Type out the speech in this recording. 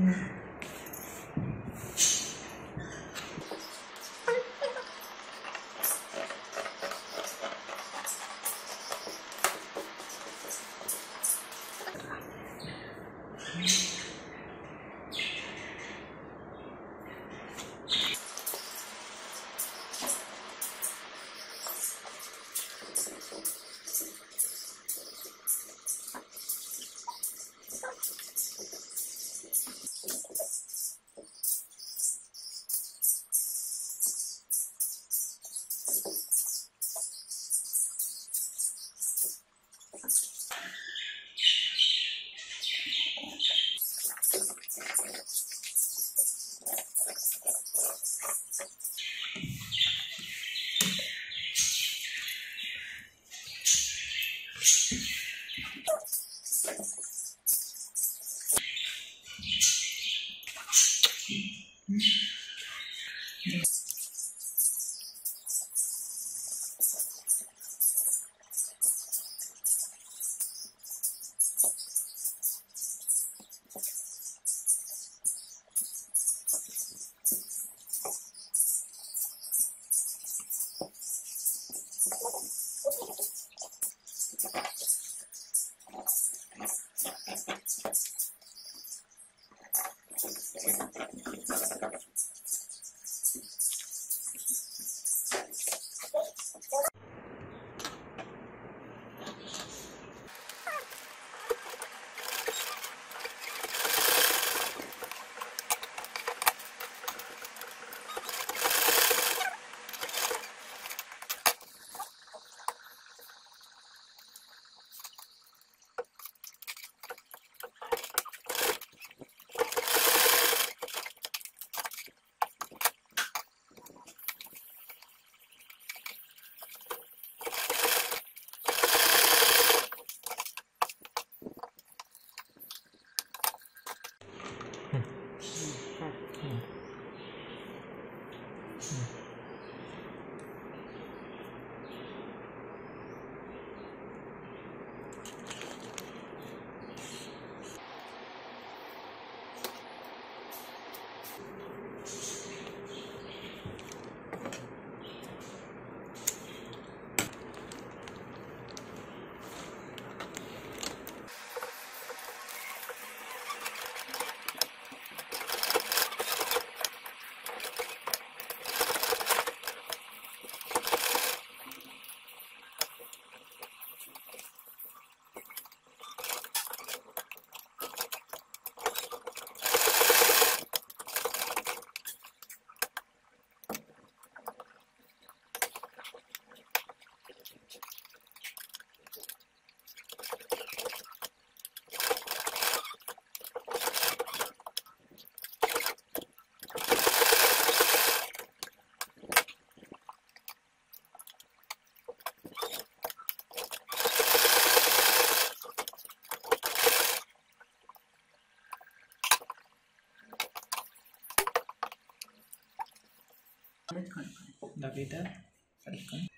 David, welcome.